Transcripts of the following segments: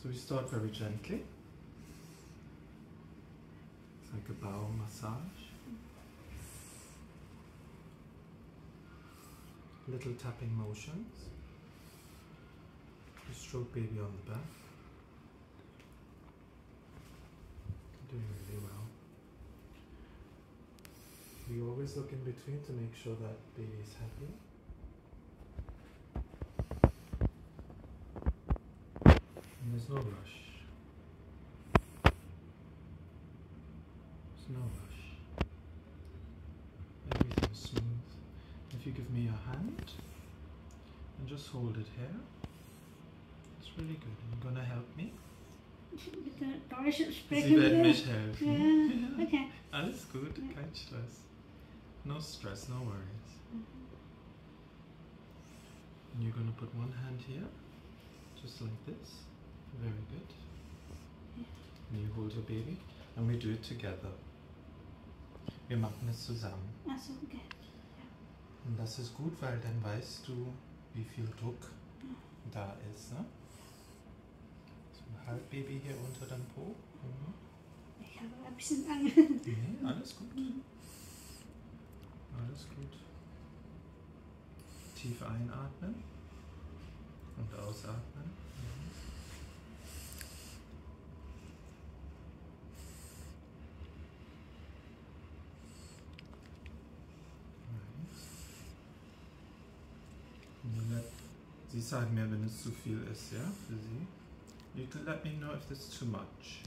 So we start very gently. It's like a bow massage. Little tapping motions. You stroke baby on the back. Doing really well. We always look in between to make sure that baby is happy. And there's no rush. There's no rush. Everything is smooth. If you give me your hand and just hold it here, it's really good. Are you gonna help me? Sie werden mich helfen. Ja. Okay. Alles gut, kein Stress. No stress, no worries. And you're gonna put one hand here, just like this. Very good. And you hold your baby, and we do it together. Wir machen es zusammen. Ach so, okay. Ja. Und das ist gut, weil dann weißt du, wie viel Druck da ist, ne? So, halt Baby hier unter dem Po. Mhm. Ich habe ein bisschen Angst. Nee, alles gut. Alles gut. Tief einatmen und ausatmen. Sie sagen mir, wenn es zu viel ist, ja, für Sie. You can let me know if it's too much.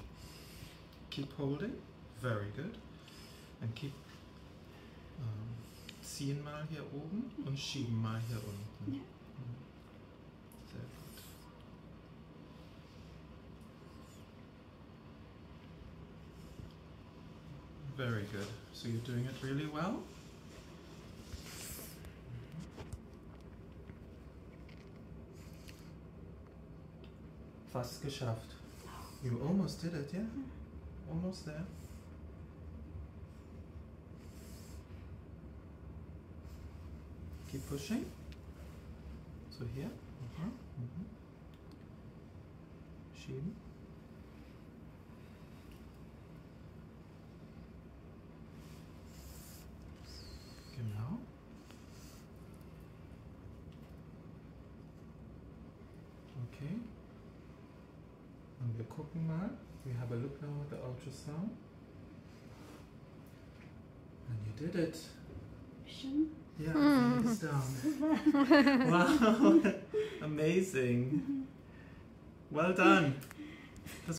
Keep holding, very good. And keep ziehen mal hier oben und schieben mal hier unten. Yeah. Sehr gut. Very good. So you're doing it really well. Fast geschafft. You almost did it, yeah? Almost there. Keep pushing. So here. Schieben. Genau. Okay. Und wir gucken mal. We have a look now at the ultrasound. And you did it. Yeah, hands down. Wow, amazing. Well done.